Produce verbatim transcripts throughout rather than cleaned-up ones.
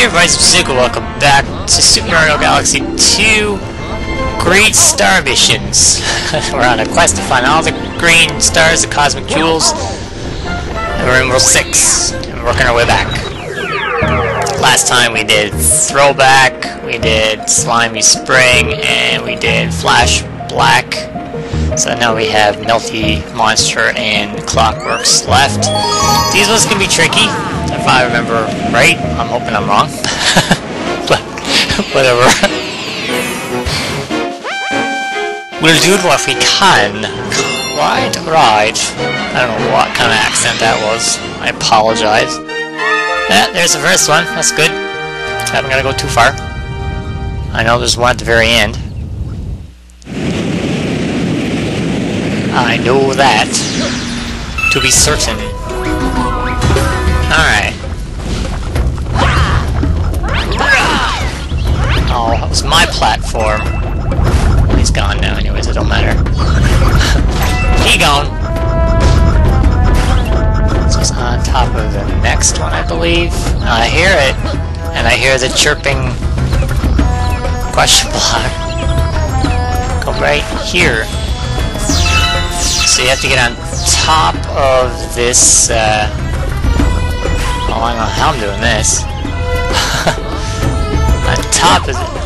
Hey everybody, it's Musouka, welcome back to Super Mario Galaxy two Great Star Missions. We're on a quest to find all the green stars, the cosmic jewels. And we're in World six, and we're working our way back. Last time we did Throwback, we did Slimy Spring, and we did Flash Black. So now we have Melty Monster and Clockworks left. These ones can be tricky. If I remember right, I'm hoping I'm wrong, but whatever. We'll do what we can. Right, right. I don't know what kind of accent that was. I apologize. Yeah, there's the first one. That's good. I haven't got to go too far. I know there's one at the very end. I know that to be certain. Alright. Oh, that was my platform. He's gone now anyways, it don't matter. He gone. This was on top of the next one, I believe. I hear it. And I hear the chirping question block. Come right here. So you have to get on top of this, uh... oh, I don't know how I'm doing this. On top of it.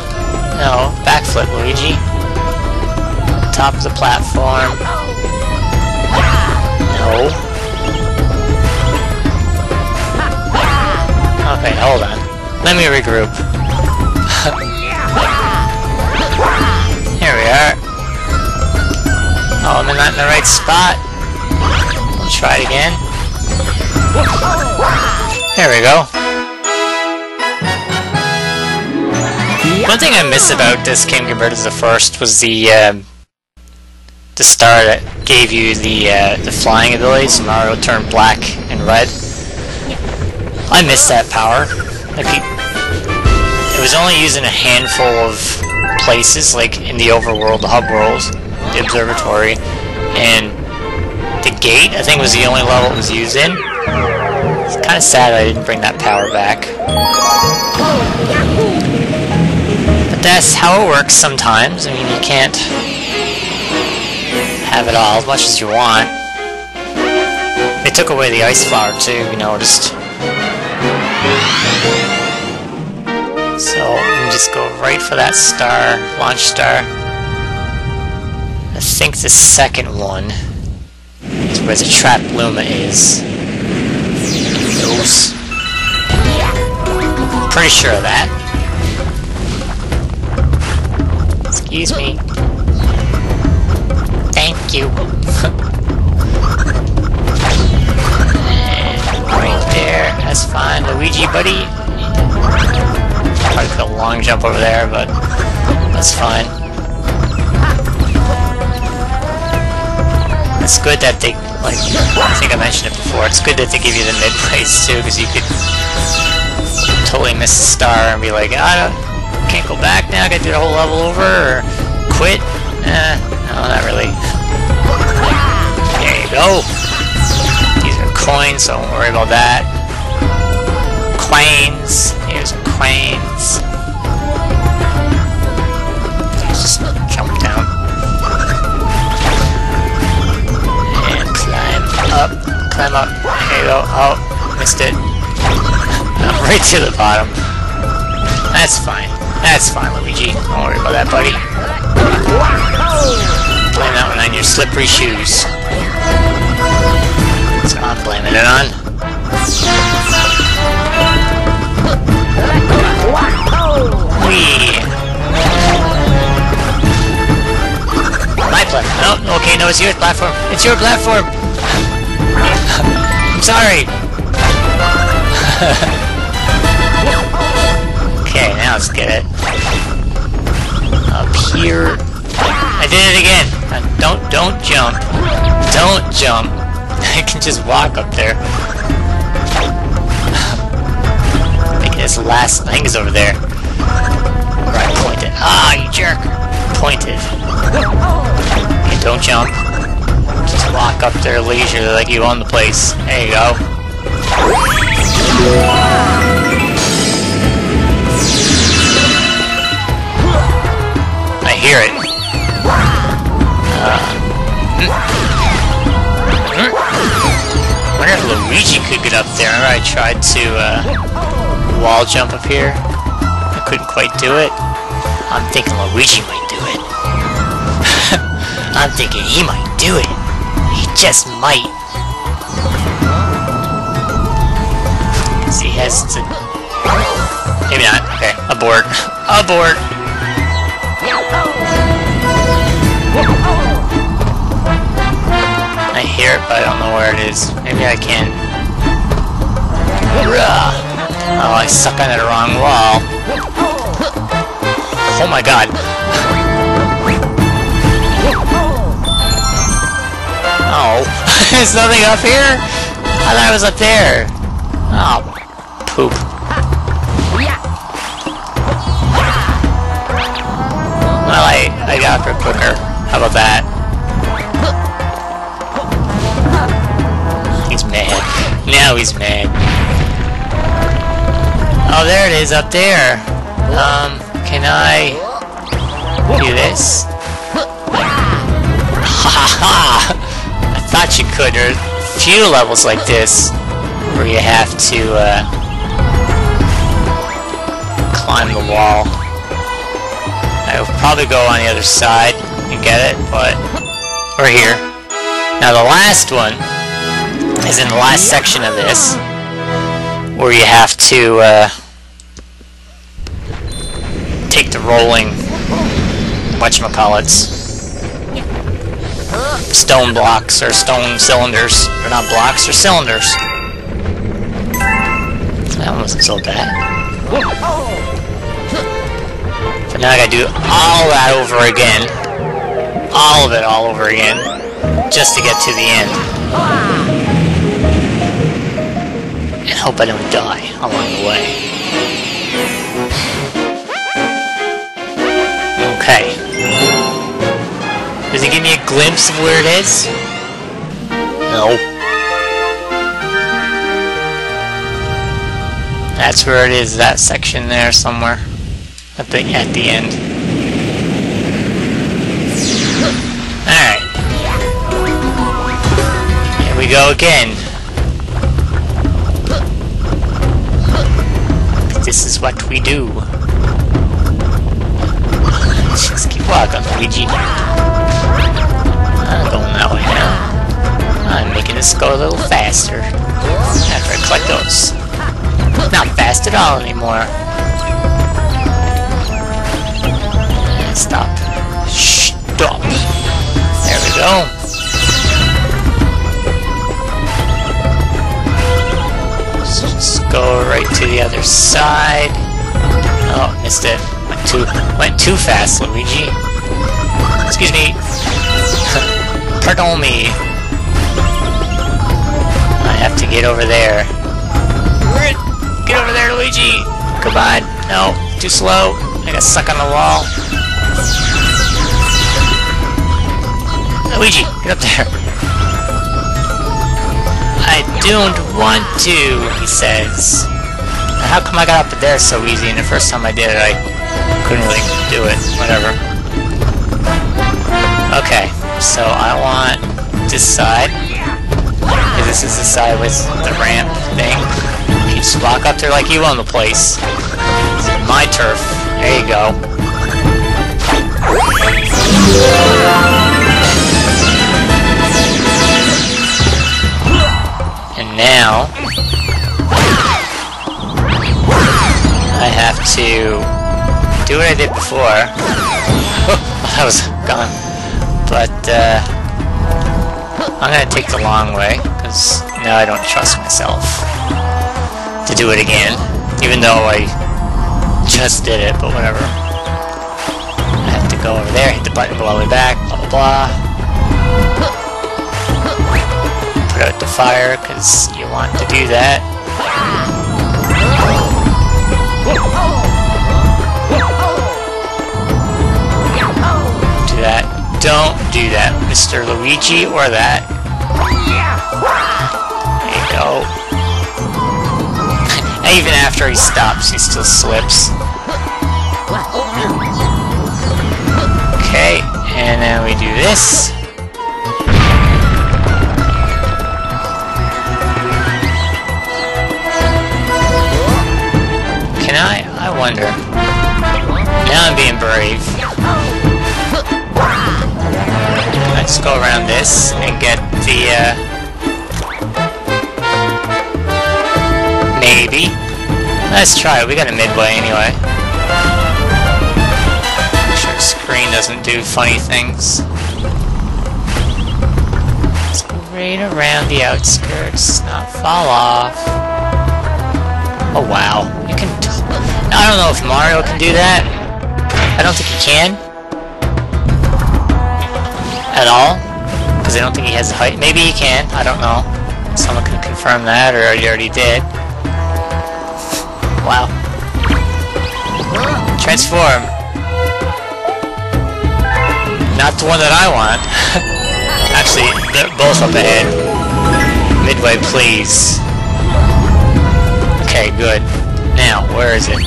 No, backflip, Luigi. On top of the platform. No. Okay, hold on. Let me regroup. Here we are. Oh, am I not in the right spot? We'll try it again. There we go. One thing I miss about this game compared to the first was the um, the star that gave you the uh, the flying abilities. Mario turned black and red. I miss that power. Like he, it was only used in a handful of places, like in the overworld, the hub world, the observatory, and the gate. I think was the only level it was used in. It's kind of sad I didn't bring that power back. But that's how it works sometimes. I mean, you can't have it all as much as you want. They took away the ice flower too, you noticed. So, let me just go right for that star, launch star. I think the second one is where the trap Luma is. Those. Pretty sure of that. Excuse me. Thank you. Right there. That's fine. Luigi, buddy. Probably put a long jump over there, but that's fine. It's good that they, like, I think I mentioned it before, it's good that they give you the mid-race too, because you could totally miss a star and be like, I don't, can't go back now, I gotta do the whole level over, or quit. Eh, no, not really. There you go! These are coins, so don't worry about that. Coins. Here's coins. Just jump down. Up, climb up, there you go, oh, missed it. I'm right to the bottom. That's fine, that's fine, Luigi. Don't worry about that, buddy. Blame that one on your slippery shoes. That's what I'm blaming it on. Whee! My platform, oh, okay, no, it's your platform. It's your platform! I'm sorry! Okay, now let's get it. Up here. I did it again! Now don't, don't jump. Don't jump. I can just walk up there. Making this last thing is over there. Where I pointed. Ah, you jerk! Pointed. Okay, don't jump. Just walk up there leisurely like you own the place. There you go. hear it. Uh, I wonder if Luigi could get up there. I tried to uh, wall jump up here. I couldn't quite do it. I'm thinking Luigi might do it. I'm thinking he might do it. He just might. He has to... Maybe not. Okay. Abort. Abort! I hear it, but I don't know where it is. Maybe I can... Oh, I stuck on the wrong wall. Oh my god. Oh. There's nothing up here? I thought it was up there. Oh, poop. Well, I, I got up here quicker. How about that? He's mad. Now he's mad. Oh, there it is, up there. Um, can I do this? Ha ha ha! I thought you could. There are few levels like this where you have to uh, climb the wall. I will probably go on the other side and get it, but we're here. Now the last one is in the last section of this, where you have to uh, take the rolling whatchamacallits. Stone blocks or stone cylinders. They're not blocks, they're cylinders. That one wasn't so bad. But now I gotta do all that over again. All of it all over again. Just to get to the end. And hope I don't die along the way. Okay. Does it give me a glimpse of where it is? No. That's where it is, that section there somewhere. I think at the end. Alright. Here we go again. This is what we do. Just keep walking, Luigi. I'm going that way now. I'm making this go a little faster. After I collect those. Not fast at all anymore. Stop. Stop. There we go. So just go right to the other side. Oh, missed it. Went too, went too fast, Luigi. Excuse me. Pardon me. I have to get over there. Get over there, Luigi! Come on! No, too slow. I got stuck on the wall. Luigi, get up there! I don't want to, he says. Now, how come I got up there so easy, and the first time I did it, I couldn't really do it. Whatever. Okay, so I want this side. This is the side with the ramp thing. You just walk up there like you own the place. It's my turf. There you go. And now I have to do what I did before. That was gone. But uh, I'm gonna take the long way because now I don't trust myself to do it again, even though I just did it, but whatever. I have to go over there, hit the button, blow it back, blah blah blah. Put out the fire, because you want to do that. Do that. Don't do that, Mister Luigi, or that. There you go. Even after he stops, he still slips. Okay, Okay, and then we do this. Can I? I wonder. Now I'm being brave. Let's go around this and get the, uh... maybe. Let's try it. We got a midway anyway. Screen doesn't do funny things. Let's go right around the outskirts, not fall off. Oh wow, you can. T I don't know if Mario can do that. I don't think he can at all, because I don't think he has the height. Maybe he can. I don't know. Someone can confirm that, or he already did. Wow. Transform. Not the one that I want. Actually, they're both up ahead. Midway, please. Okay, good. Now, where is it?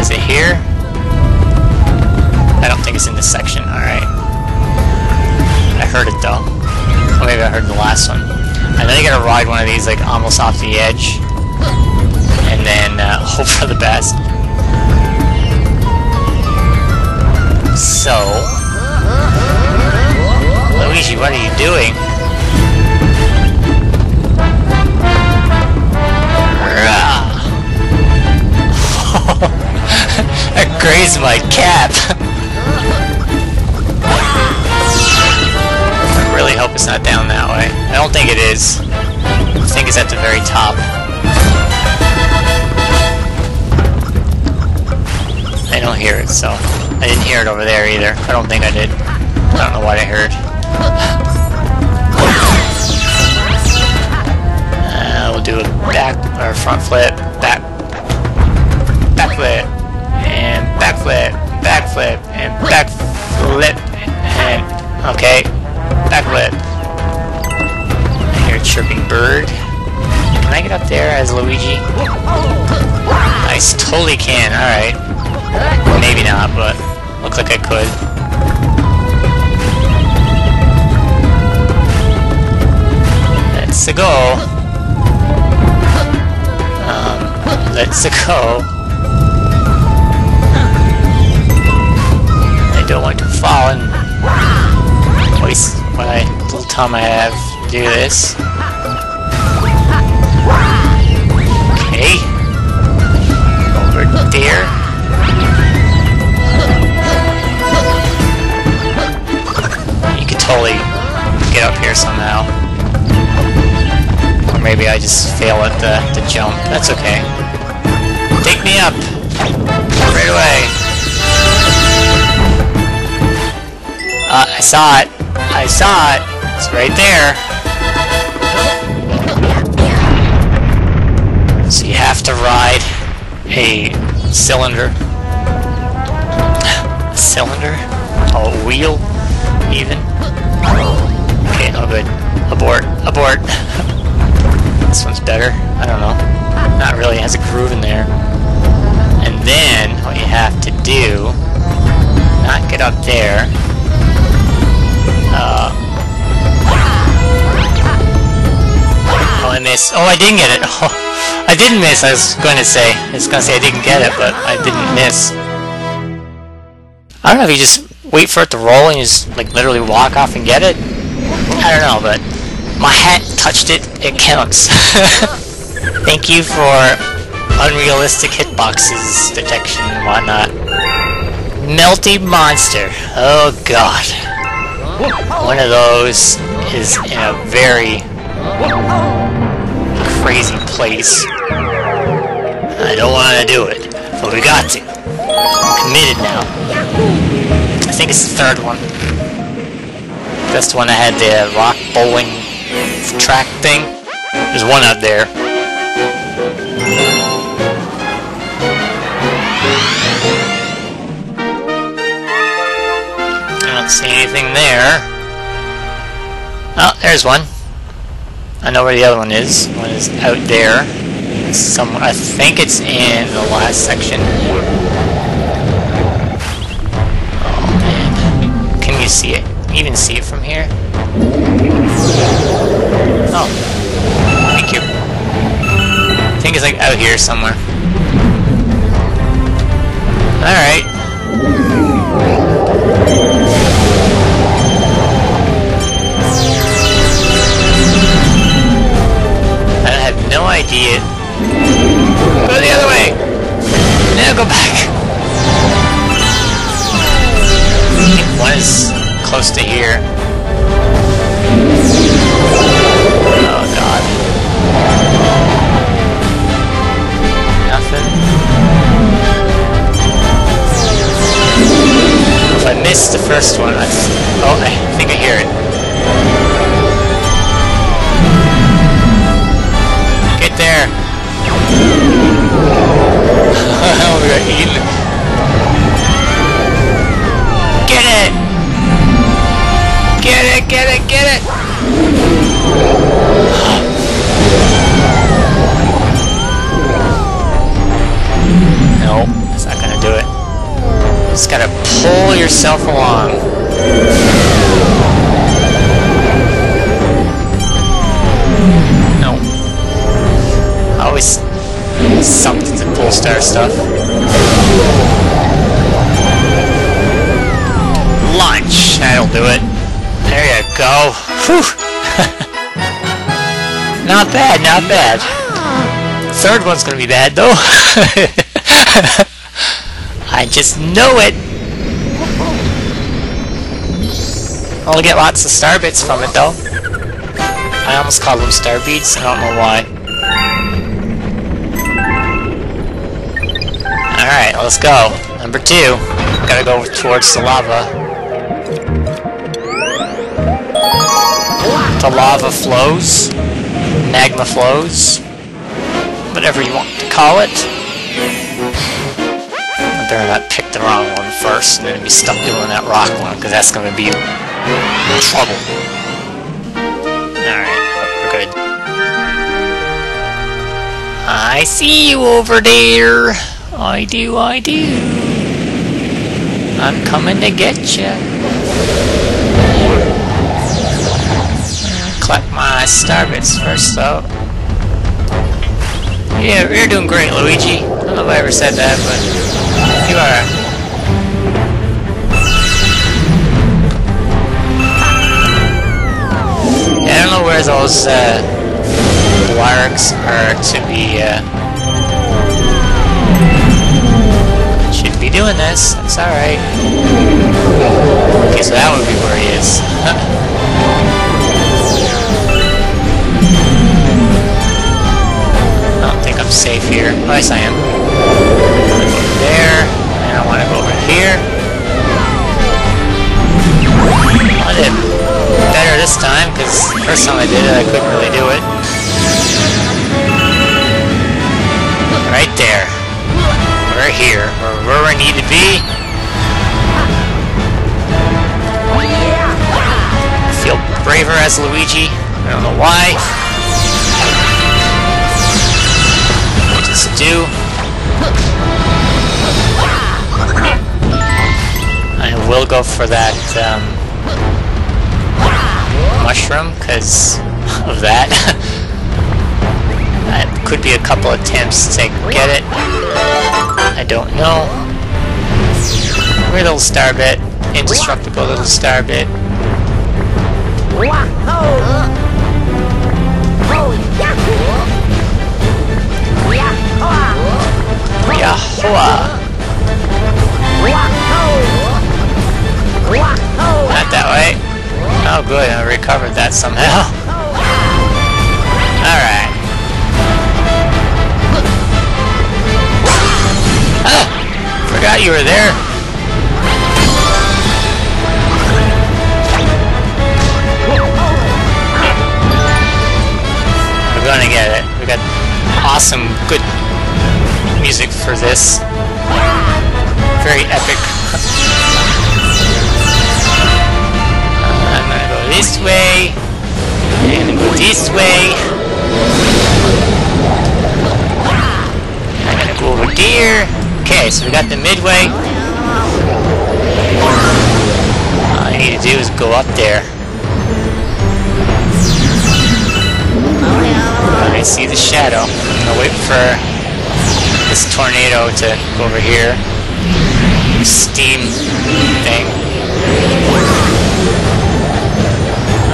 Is it here? I don't think it's in this section. Alright. I heard it, though. Or maybe I heard the last one. I know you gotta ride one of these, like, almost off the edge. And then, uh, hope for the best. So, Luigi, what are you doing? That grazed my cap. I really hope it's not down that way. I don't think it is. I think it's at the very top. I don't hear it, so... I didn't hear it over there either. I don't think I did. I don't know what I heard. Uh, we'll do a back or front flip, back, back flip, and back flip, back flip, and back flip, and okay, back flip. I hear a chirping bird. Can I get up there as Luigi? I totally can. All right. Maybe not, but looked like I could. Let's go. Um, let's go. I don't want to fall and waste what I, little time I have to do this. Okay. Over there. Totally get up here somehow. Or maybe I just fail at the, the jump. That's okay. Take me up! Right away! Uh, I saw it! I saw it! It's right there! So you have to ride a cylinder. A cylinder? A wheel? Even? Okay, no good. Abort. Abort. This one's better. I don't know. Not really. It has a groove in there. And then, what you have to do... Not get up there. Uh... Oh, I missed. Oh, I didn't get it! Oh, I didn't miss, I was going to say. I was going to say I didn't get it, but I didn't miss. I don't know if you just... wait for it to roll and you just, like, literally walk off and get it? I don't know, but my hat touched it, it counts. Thank you for unrealistic hitboxes, detection, and whatnot. Melty Monster. Oh, God. One of those is in a very crazy place. I don't want to do it, but we got to. I'm committed now. I think it's the third one. That's the one I had the rock bowling track thing. There's one out there. I don't see anything there. Oh, there's one. I know where the other one is. One is out there. Some, I think it's in the last section. really see it. Even see it from here. Oh. Thank you. I think it's like out here somewhere. Alright. I have no idea. Go the other way! Now go back! I think one is close to here. Oh god. Nothing. If I missed the first one, I just... oh, I think I hear it. Get there! Oh, we got eaten. Get it! Get it, get it, get it! No, that's not gonna do it. You just gotta pull yourself along. No. Always something to pull star stuff. Lunch! That'll do it. There you go. Whew! Not bad, not bad. Third one's gonna be bad, though. I just know it! I'll get lots of star bits from it, though. I almost called them star beads, I don't know why. Alright, let's go. Number two. Gotta go towards the lava. The lava flows, magma flows, whatever you want to call it. I better not pick the wrong one first and then be stuck doing that rock one, because that's going to be trouble. Alright, we're good. I see you over there. I do, I do. I'm coming to get ya. Collect my star bits first, though. Yeah, you're doing great, Luigi. I don't know if I ever said that, but you are. Yeah, I don't know where those uh, lyrics are to be. Uh... Should be doing this. That's all right. Okay, so that would be where he is. I'm safe here. Oh, yes, I am. There, and I want to go over here. I did better this time, because the first time I did it, I couldn't really do it. Right there. We're here. We're where we need to be. I feel braver as Luigi. I don't know why. Do. I will go for that um, mushroom because of that. That could be a couple attempts to get it. I don't know. Weird little star bit, indestructible little star bit. Yahoo! Not that way. Oh good, I recovered that somehow. Alright. Ah! Forgot you were there. We're gonna get it. We got awesome, good music for this. Very epic. I'm gonna go this way. I'm gonna go this way. I'm gonna go over there. Okay, so we got the midway. I I need to do is go up there. I see the shadow. I'm gonna wait for this tornado to go over here. Steam thing.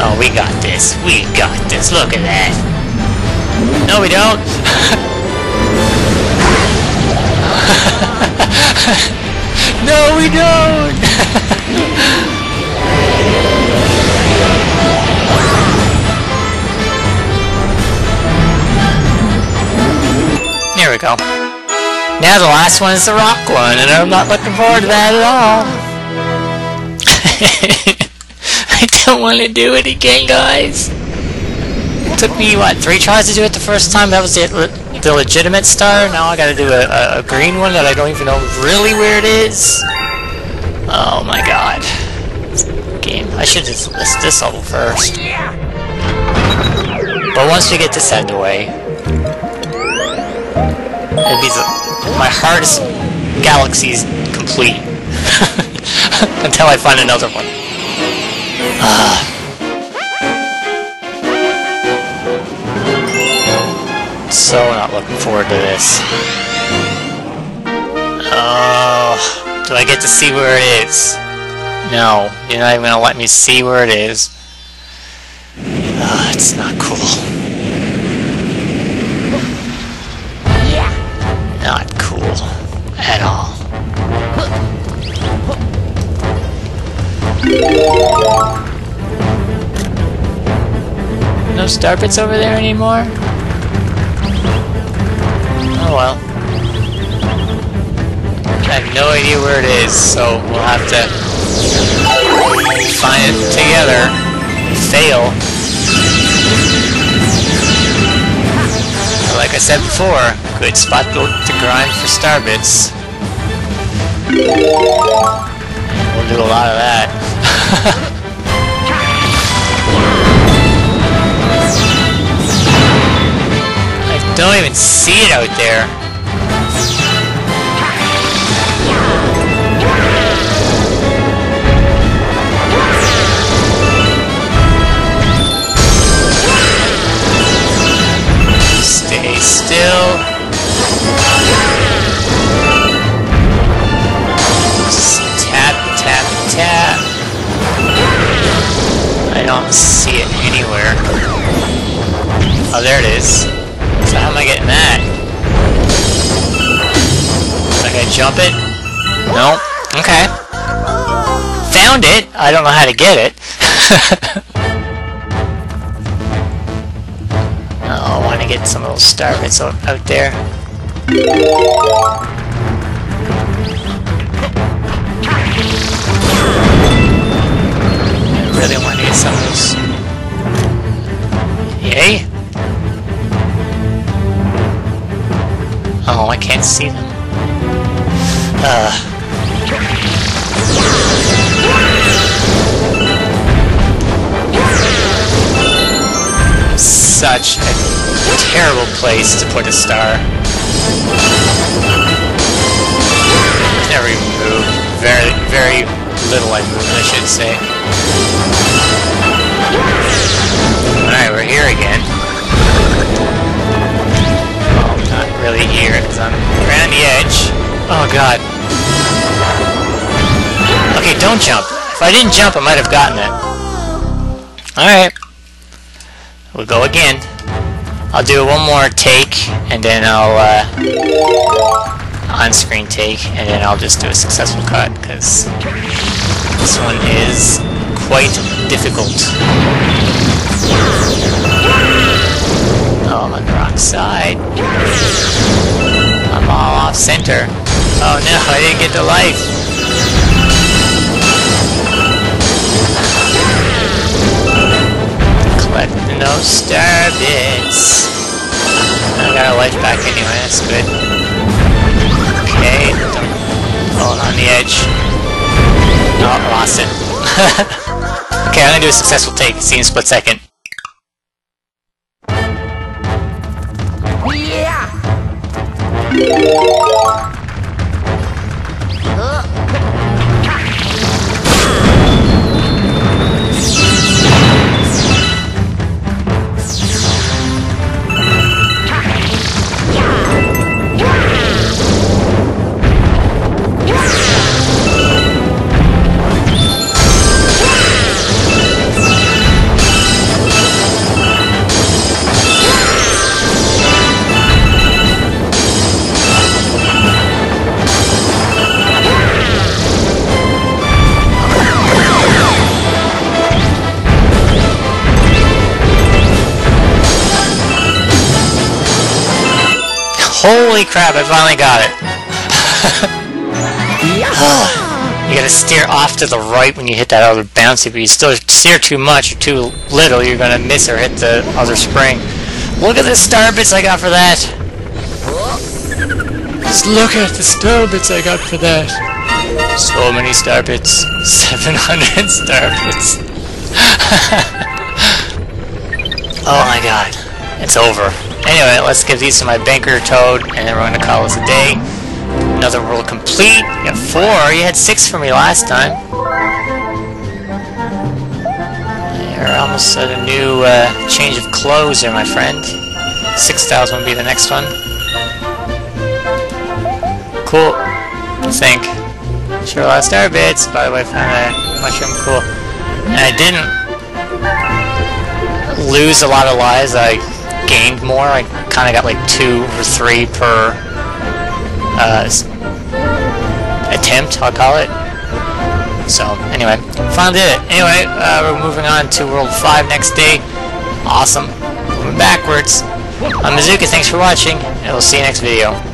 Oh, we got this. We got this. Look at that. No, we don't. No, we don't. Here we go. Now the last one is the rock one, and I'm not looking forward to that at all. I don't want to do it again, guys. It took me, what, three tries to do it the first time? That was the, le the legitimate star. Now I gotta do a, a, a green one that I don't even know really where it is. Oh my god. This game. I should just list this level first. But once we get this out of the way, it'll be the, my hardest galaxy's complete. Until I find another one. Uh. So not looking forward to this. Oh, do I get to see where it is? No, you're not even gonna let me see where it is. Oh, it's not cool. Yeah. Not cool at all. No star pits over there anymore? Oh well. I have no idea where it is, so we'll have to find it together. Fail. Like I said before, good spot to grind for star bits. We'll do a lot of that. Don't even see it out there. Stay still. Just tap, tap, tap. I don't see it anywhere. Oh, there it is. So how am I getting that? Can I jump it? No. Okay. Found it! I don't know how to get it. Oh, I want to get some little star bits out there. I really want to get some of those. Yay! Oh, I can't see them. Uh. Such a terrible place to put a star. Never even moved. Very, very little I moved, I should say. Alright, we're here again. Really here, because I'm around the edge. Oh god. Okay, don't jump. If I didn't jump, I might have gotten it. Alright. We'll go again. I'll do one more take, and then I'll, uh... on-screen take, and then I'll just do a successful cut, because this one is quite difficult. Oh, I'm on the wrong side. I'm all off center. Oh no, I didn't get the life. Collecting those star bits. I got a life back anyway, that's good. Okay, hold on the edge. Oh, lost it. Okay, I'm gonna do a successful take. See you in a split second. Holy crap, I finally got it. You gotta steer off to the right when you hit that other bouncy, but you still steer too much or too little, you're gonna miss or hit the other spring. Look at the star bits I got for that! Just look at the star bits I got for that. So many star bits. seven hundred star bits. Oh my god. It's over. Anyway, let's give these to my banker Toad, and then we're gonna call this a day. Another world complete. You got four. You had six for me last time. You're almost at a new uh, change of clothes there, my friend. six thousand will be the next one. Cool. I think. Sure lost our bits. By the way, I found that mushroom cool. And I didn't lose a lot of lives. I gained more. I kind of got like two or three per uh, attempt, I'll call it. So, anyway. Finally did it. Anyway, uh, we're moving on to World five next day. Awesome. Moving backwards. I'm Musouka, thanks for watching, and we'll see you next video.